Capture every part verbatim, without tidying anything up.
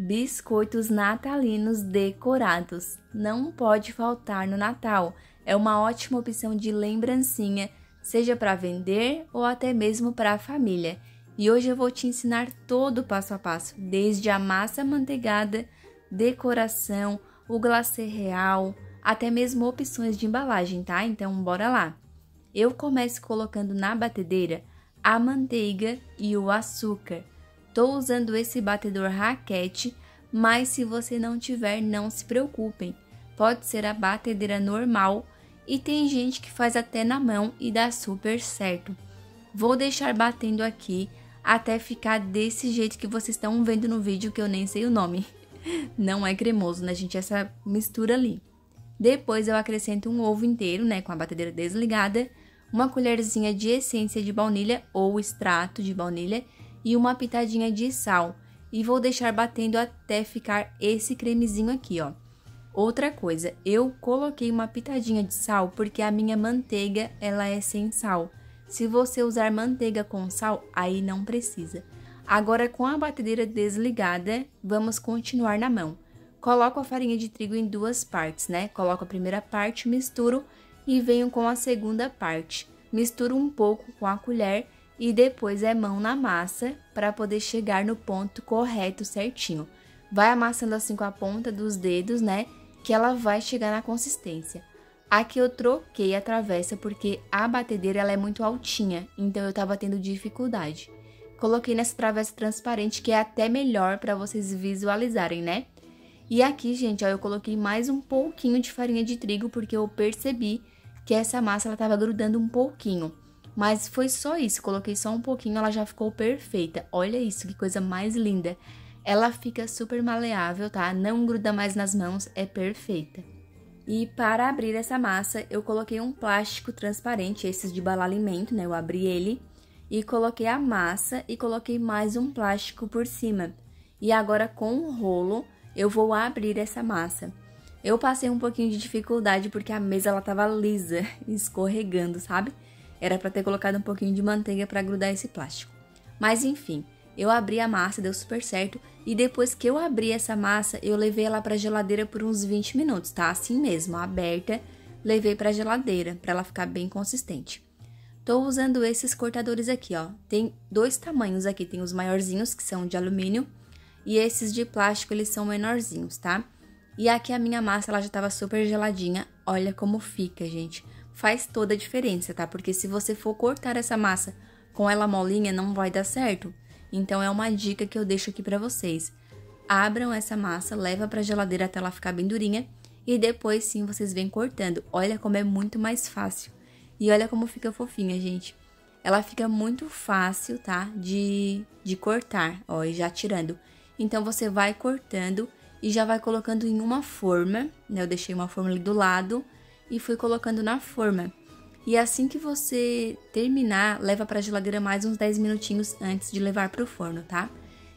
Biscoitos natalinos decorados. Não pode faltar no Natal. É uma ótima opção de lembrancinha, seja para vender ou até mesmo para a família. E hoje eu vou te ensinar todo o passo a passo, desde a massa manteigada, decoração, o glacê real, até mesmo opções de embalagem, tá? Então, bora lá! Eu começo colocando na batedeira a manteiga e o açúcar. Tô usando esse batedor raquete, mas se você não tiver, não se preocupem. Pode ser a batedeira normal e tem gente que faz até na mão e dá super certo. Vou deixar batendo aqui até ficar desse jeito que vocês estão vendo no vídeo, que eu nem sei o nome. Não é cremoso, né, gente? Essa mistura ali. Depois eu acrescento um ovo inteiro, né, com a batedeira desligada, uma colherzinha de essência de baunilha ou extrato de baunilha e uma pitadinha de sal. E vou deixar batendo até ficar esse cremezinho aqui, ó. Outra coisa, eu coloquei uma pitadinha de sal porque a minha manteiga, ela é sem sal. Se você usar manteiga com sal, aí não precisa. Agora, com a batedeira desligada, vamos continuar na mão. Coloco a farinha de trigo em duas partes, né? Coloco a primeira parte, misturo e venho com a segunda parte. Misturo um pouco com a colher e depois é mão na massa para poder chegar no ponto correto certinho. Vai amassando assim com a ponta dos dedos, né? Que ela vai chegar na consistência. Aqui eu troquei a travessa porque a batedeira ela é muito altinha, então eu tava tendo dificuldade. Coloquei nessa travessa transparente, que é até melhor para vocês visualizarem, né? E aqui, gente, ó, eu coloquei mais um pouquinho de farinha de trigo, porque eu percebi que essa massa, ela tava grudando um pouquinho. Mas foi só isso, coloquei só um pouquinho, ela já ficou perfeita. Olha isso, que coisa mais linda. Ela fica super maleável, tá? Não gruda mais nas mãos, é perfeita. E para abrir essa massa, eu coloquei um plástico transparente, esses de embalar alimento, né? Eu abri ele e coloquei a massa e coloquei mais um plástico por cima. E agora, com o rolo, eu vou abrir essa massa. Eu passei um pouquinho de dificuldade porque a mesa, ela tava lisa, escorregando, sabe? Era para ter colocado um pouquinho de manteiga para grudar esse plástico. Mas enfim, eu abri a massa, deu super certo. E depois que eu abri essa massa, eu levei ela para a geladeira por uns vinte minutos, tá? Assim mesmo, aberta, levei para a geladeira para ela ficar bem consistente. Tô usando esses cortadores aqui, ó. Tem dois tamanhos aqui, tem os maiorzinhos que são de alumínio. E esses de plástico, eles são menorzinhos, tá? E aqui a minha massa, ela já tava super geladinha. Olha como fica, gente. Faz toda a diferença, tá? Porque se você for cortar essa massa com ela molinha, não vai dar certo. Então, é uma dica que eu deixo aqui pra vocês. Abram essa massa, leva pra geladeira até ela ficar bem durinha. E depois, sim, vocês vêm cortando. Olha como é muito mais fácil. E olha como fica fofinha, gente. Ela fica muito fácil, tá? De, de cortar, ó, e já tirando. Então, você vai cortando e já vai colocando em uma forma, né? Eu deixei uma forma ali do lado e fui colocando na forma. E assim que você terminar, leva pra geladeira mais uns dez minutinhos antes de levar pro forno, tá?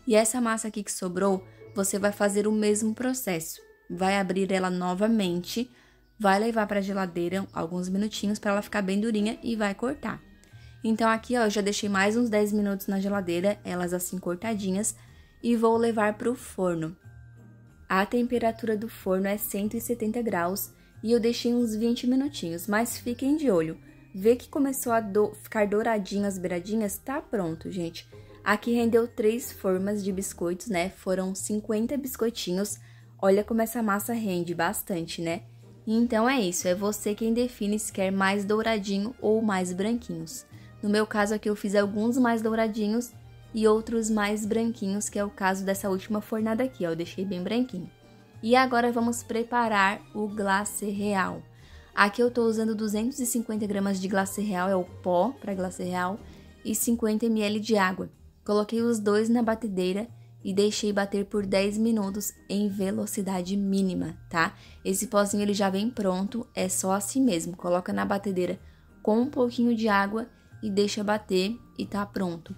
E essa massa aqui que sobrou, você vai fazer o mesmo processo. Vai abrir ela novamente, vai levar pra geladeira alguns minutinhos pra ela ficar bem durinha e vai cortar. Então, aqui, ó, eu já deixei mais uns dez minutos na geladeira, elas assim cortadinhas, e vou levar para o forno. A temperatura do forno é cento e setenta graus e eu deixei uns vinte minutinhos, mas fiquem de olho. Vê que começou a do... ficar douradinho as beiradinhas, tá pronto, gente. Aqui rendeu três formas de biscoitos, né? Foram cinquenta biscoitinhos. Olha como essa massa rende bastante, né? Então é isso, é você quem define se quer mais douradinho ou mais branquinhos. No meu caso aqui eu fiz alguns mais douradinhos e outros mais branquinhos, que é o caso dessa última fornada aqui, ó, eu deixei bem branquinho. E agora vamos preparar o glacê real. Aqui eu tô usando duzentos e cinquenta gramas de glacê real, é o pó para glacê real, e cinquenta mililitros de água. Coloquei os dois na batedeira e deixei bater por dez minutos em velocidade mínima, tá? Esse pozinho ele já vem pronto, é só assim mesmo, coloca na batedeira com um pouquinho de água e deixa bater e tá pronto.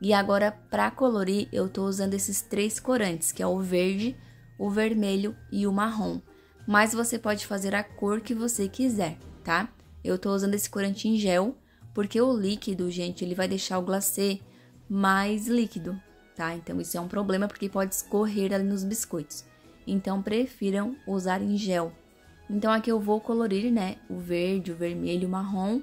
E agora, para colorir, eu tô usando esses três corantes, que é o verde, o vermelho e o marrom. Mas você pode fazer a cor que você quiser, tá? Eu tô usando esse corante em gel, porque o líquido, gente, ele vai deixar o glacê mais líquido. tá? Então isso é um problema porque pode escorrer ali nos biscoitos. Então prefiram usar em gel. Então aqui eu vou colorir, né, o verde, o vermelho, o marrom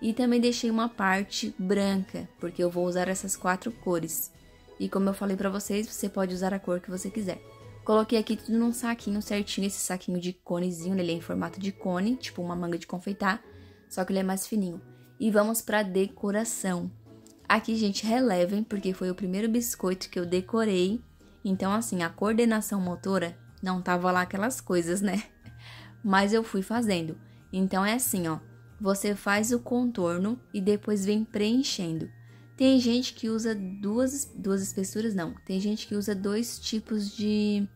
e também deixei uma parte branca, porque eu vou usar essas quatro cores. E como eu falei pra vocês, você pode usar a cor que você quiser. Coloquei aqui tudo num saquinho certinho, esse saquinho de conezinho, ele é em formato de cone, tipo uma manga de confeitar, só que ele é mais fininho. E vamos pra decoração. Aqui, gente, relevem, porque foi o primeiro biscoito que eu decorei. Então, assim, a coordenação motora não tava lá aquelas coisas, né? Mas eu fui fazendo. Então, é assim, ó. Você faz o contorno e depois vem preenchendo. Tem gente que usa duas, duas espessuras, não. Tem gente que usa dois tipos de...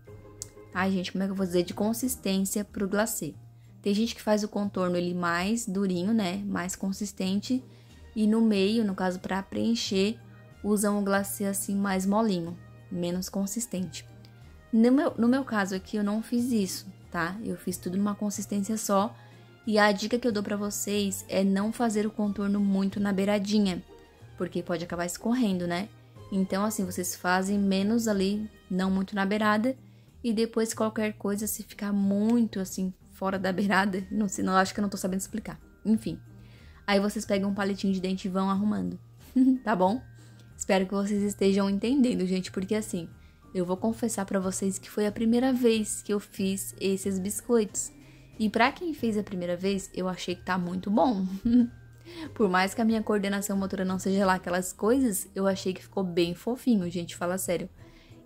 Ai, gente, como é que eu vou dizer? De consistência pro glacê. Tem gente que faz o contorno ele mais durinho, né? Mais consistente. E no meio, no caso, pra preencher, usam o glacê assim mais molinho. Menos consistente. No meu, no meu caso aqui, eu não fiz isso, tá? Eu fiz tudo numa consistência só. E a dica que eu dou pra vocês é não fazer o contorno muito na beiradinha, porque pode acabar escorrendo, né? Então, assim, vocês fazem menos ali, não muito na beirada, e depois qualquer coisa, se ficar muito, assim, fora da beirada, não sei, não, acho que eu não tô sabendo explicar. Enfim, aí vocês pegam um palitinho de dente e vão arrumando, tá bom? Espero que vocês estejam entendendo, gente, porque assim, eu vou confessar pra vocês que foi a primeira vez que eu fiz esses biscoitos. E pra quem fez a primeira vez, eu achei que tá muito bom. Por mais que a minha coordenação motora não seja lá aquelas coisas, eu achei que ficou bem fofinho, gente, fala sério.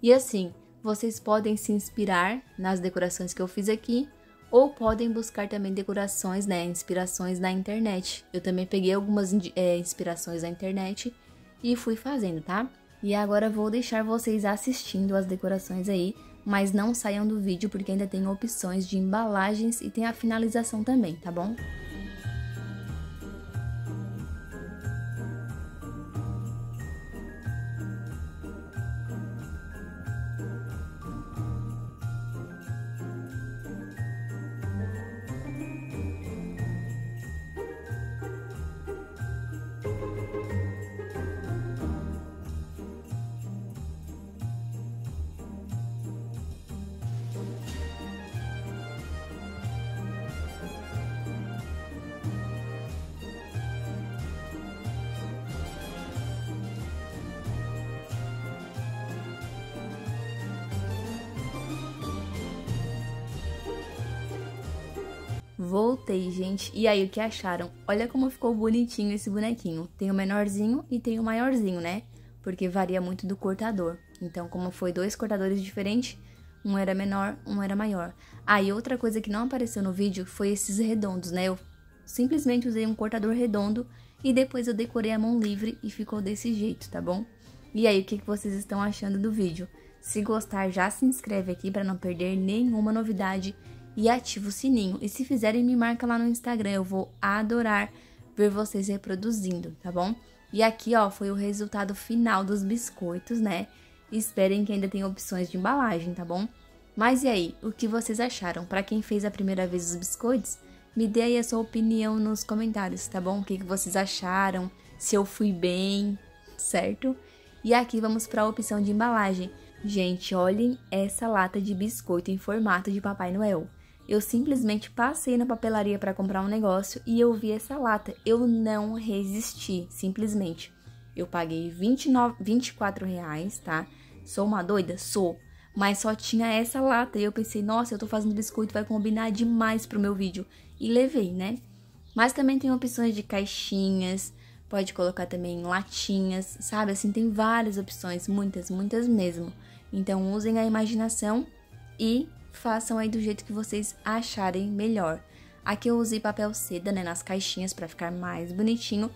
E assim, vocês podem se inspirar nas decorações que eu fiz aqui, ou podem buscar também decorações, né, inspirações na internet. Eu também peguei algumas é, inspirações na internet e fui fazendo, tá? E agora vou deixar vocês assistindo as decorações aí, mas não saiam do vídeo porque ainda tem opções de embalagens e tem a finalização também, tá bom? Voltei, gente. E aí, o que acharam? Olha como ficou bonitinho esse bonequinho. Tem o menorzinho e tem o maiorzinho, né? Porque varia muito do cortador. Então, como foi dois cortadores diferentes, um era menor, um era maior. Ah, e outra coisa que não apareceu no vídeo foi esses redondos, né? Eu simplesmente usei um cortador redondo e depois eu decorei a mão livre e ficou desse jeito, tá bom? E aí, o que vocês estão achando do vídeo? Se gostar, já se inscreve aqui para não perder nenhuma novidade. E ativa o sininho. E se fizerem, me marca lá no Instagram. Eu vou adorar ver vocês reproduzindo, tá bom? E aqui, ó, foi o resultado final dos biscoitos, né? Esperem que ainda tem opções de embalagem, tá bom? Mas e aí, o que vocês acharam? Pra quem fez a primeira vez os biscoitos, me dê aí a sua opinião nos comentários, tá bom? O que, que vocês acharam? Se eu fui bem, certo? E aqui vamos pra opção de embalagem. Gente, olhem essa lata de biscoito em formato de Papai Noel. Eu simplesmente passei na papelaria para comprar um negócio e eu vi essa lata. Eu não resisti, simplesmente. Eu paguei vinte e nove, vinte e quatro reais, tá? Sou uma doida? Sou. Mas só tinha essa lata e eu pensei, nossa, eu tô fazendo biscoito, vai combinar demais pro meu vídeo. E levei, né? Mas também tem opções de caixinhas, pode colocar também latinhas, sabe? Assim, tem várias opções, muitas, muitas mesmo. Então, usem a imaginação e... façam aí do jeito que vocês acharem melhor. Aqui eu usei papel seda, né, nas caixinhas para ficar mais bonitinho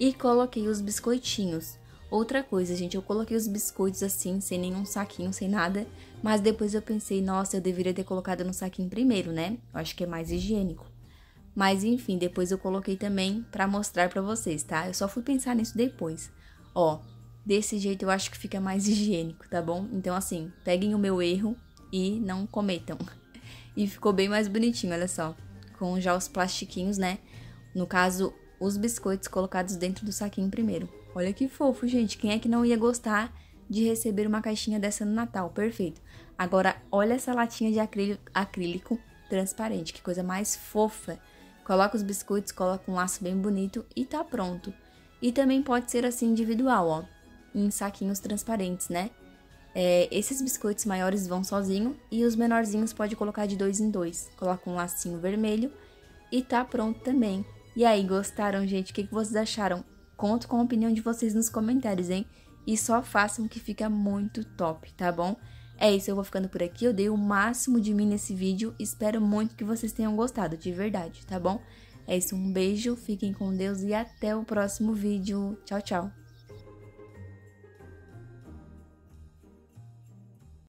e coloquei os biscoitinhos. Outra coisa, gente, eu coloquei os biscoitos assim, sem nenhum saquinho, sem nada, mas depois eu pensei, nossa, eu deveria ter colocado no saquinho primeiro, né? Eu acho que é mais higiênico. Mas enfim, depois eu coloquei também para mostrar para vocês, tá? Eu só fui pensar nisso depois. Ó, desse jeito eu acho que fica mais higiênico, tá bom? Então assim, peguem o meu erro e não cometam. E ficou bem mais bonitinho, olha só. Com já os plastiquinhos, né? No caso, os biscoitos colocados dentro do saquinho primeiro. Olha que fofo, gente. Quem é que não ia gostar de receber uma caixinha dessa no Natal, perfeito. Agora, olha essa latinha de acrílico, acrílico transparente, que coisa mais fofa. Coloca os biscoitos, coloca um laço bem bonito e tá pronto. E também pode ser assim individual, ó, em saquinhos transparentes, né? É, esses biscoitos maiores vão sozinho e os menorzinhos pode colocar de dois em dois. Coloca um lacinho vermelho e tá pronto também. E aí, gostaram, gente? O que, que vocês acharam? Conto com a opinião de vocês nos comentários, hein? E só façam que fica muito top, tá bom? É isso, eu vou ficando por aqui, eu dei o máximo de mim nesse vídeo, espero muito que vocês tenham gostado, de verdade, tá bom? É isso, um beijo, fiquem com Deus e até o próximo vídeo. Tchau, tchau!